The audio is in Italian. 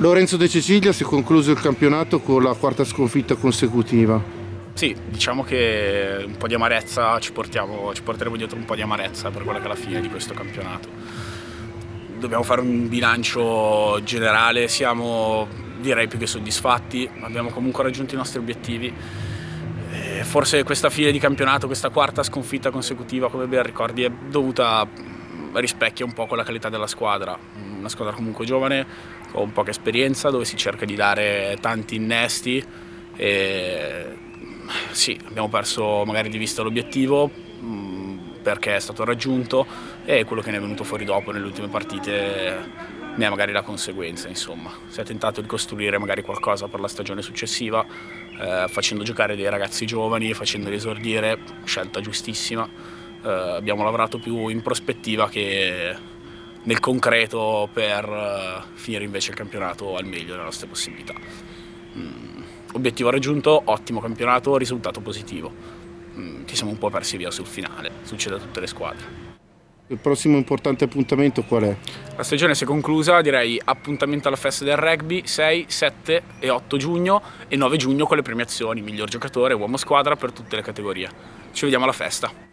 Lorenzo De Cecilia si è concluso il campionato con la quarta sconfitta consecutiva. Sì, diciamo che un po' di amarezza ci porteremo dietro un po' di amarezza per quella che è la fine di questo campionato. Dobbiamo fare un bilancio generale, siamo direi più che soddisfatti, abbiamo comunque raggiunto i nostri obiettivi. Forse questa fine di campionato, questa quarta sconfitta consecutiva, come ben ricordi, è rispecchia un po' quella qualità della squadra, una squadra comunque giovane, con poca esperienza, dove si cerca di dare tanti innesti. E sì, abbiamo perso magari di vista l'obiettivo perché è stato raggiunto, e quello che ne è venuto fuori dopo nelle ultime partite ne è magari la conseguenza, insomma. Si è tentato di costruire magari qualcosa per la stagione successiva, facendo giocare dei ragazzi giovani, facendoli esordire, scelta giustissima. Abbiamo lavorato più in prospettiva che nel concreto per finire invece il campionato al meglio delle nostre possibilità. Obiettivo raggiunto, ottimo campionato, risultato positivo. Ci siamo un po' persi via sul finale, succede a tutte le squadre. Il prossimo importante appuntamento qual è? La stagione si è conclusa, direi appuntamento alla festa del rugby 6, 7 e 8 giugno e 9 giugno con le premiazioni, miglior giocatore, uomo squadra per tutte le categorie. Ci vediamo alla festa.